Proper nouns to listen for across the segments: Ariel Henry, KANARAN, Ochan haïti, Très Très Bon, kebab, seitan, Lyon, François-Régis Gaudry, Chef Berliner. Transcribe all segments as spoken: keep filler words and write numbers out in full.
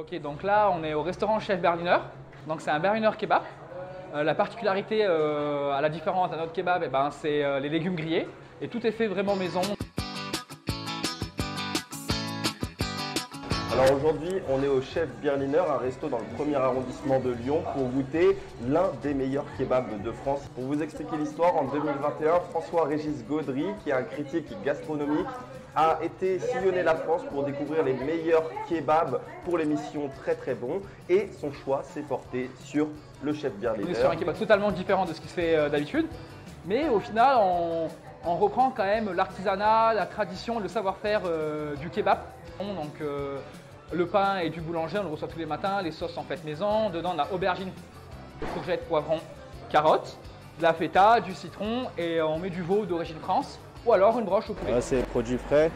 Ok, donc là on est au restaurant Chef Berliner, donc c'est un Berliner kebab. Euh, la particularité euh, à la différence d'un autre kebab, eh ben, c'est euh, les légumes grillés et tout est fait vraiment maison. Alors aujourd'hui, on est au Chef Berliner, un resto dans le premier arrondissement de Lyon pour goûter l'un des meilleurs kebabs de France. Pour vous expliquer l'histoire, en deux mille vingt et un, François-Régis Gaudry, qui est un critique gastronomique, a été sillonner la France pour découvrir les meilleurs kebabs pour l'émission Très Très Bon, et son choix s'est porté sur le Chef Berliner. On est sur un kebab totalement différent de ce qui se fait d'habitude, mais au final on, on reprend quand même l'artisanat, la tradition, le savoir-faire euh, du kebab. Donc euh, le pain est du boulanger, on le reçoit tous les matins, les sauces sont faites maison, dedans on a aubergine, courgettes, poivrons, carottes, de la feta, du citron et on met du veau d'origine France. Ou alors une broche au poulet. Là, c'est produits frais,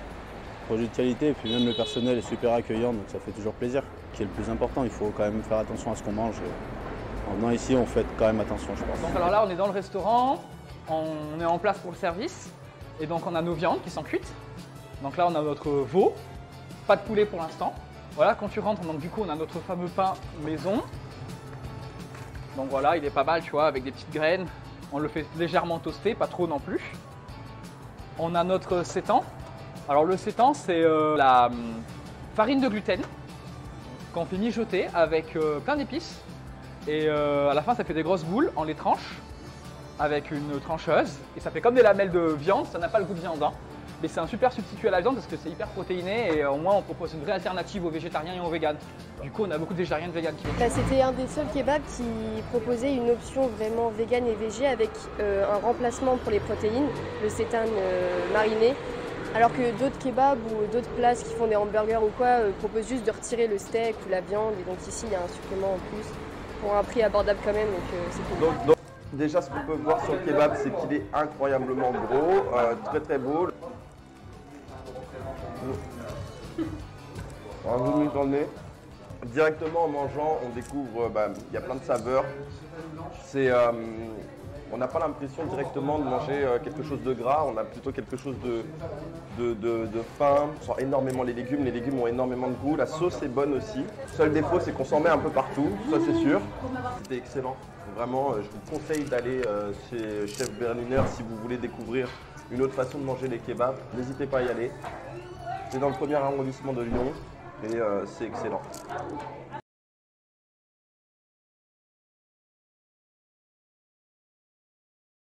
produits de qualité, et puis même le personnel est super accueillant, donc ça fait toujours plaisir. Ce qui est le plus important, il faut quand même faire attention à ce qu'on mange. En venant ici, on fait quand même attention, je pense. Donc alors là, on est dans le restaurant, on est en place pour le service, et donc on a nos viandes qui sont cuites. Donc là, on a notre veau, pas de poulet pour l'instant. Voilà, quand tu rentres, donc du coup, on a notre fameux pain maison. Donc voilà, il est pas mal, tu vois, avec des petites graines. On le fait légèrement toaster, pas trop non plus. On a notre seitan. Alors le seitan, c'est euh, la euh, farine de gluten qu'on fait mijoter avec euh, plein d'épices. Et euh, à la fin, ça fait des grosses boules. On les tranche avec une trancheuse. Et ça fait comme des lamelles de viande. Ça n'a pas le goût de viande, hein. Mais c'est un super substitut à la viande parce que c'est hyper protéiné. Et au moins, on propose une vraie alternative aux végétariens et aux véganes. Du coup, on a beaucoup de végétariens et de véganes qui bah, c'était un des seuls kebabs qui proposait une option vraiment végane et végé avec euh, un remplacement pour les protéines, le seitan euh, mariné. Alors que d'autres kebabs ou d'autres places qui font des hamburgers ou quoi euh, proposent juste de retirer le steak ou la viande. Et donc ici, il y a un supplément en plus pour un prix abordable quand même. Donc euh, c'est cool. Donc, donc, déjà, ce qu'on peut voir sur le kebab, c'est qu'il est incroyablement gros, euh, très très beau. Alors, vous nous emmenez. Directement en mangeant, on découvre, bah, y a plein de saveurs. C'est, euh, on n'a pas l'impression directement de manger euh, quelque chose de gras, on a plutôt quelque chose de, de, de, de fin. On sent énormément les légumes, les légumes ont énormément de goût, la sauce est bonne aussi. Le seul défaut, c'est qu'on s'en met un peu partout, ça c'est sûr. C'était excellent. Vraiment, je vous conseille d'aller euh, chez Chef Berliner si vous voulez découvrir une autre façon de manger les kebabs. N'hésitez pas à y aller. C'est dans le premier arrondissement de Lyon. Et euh, c'est excellent.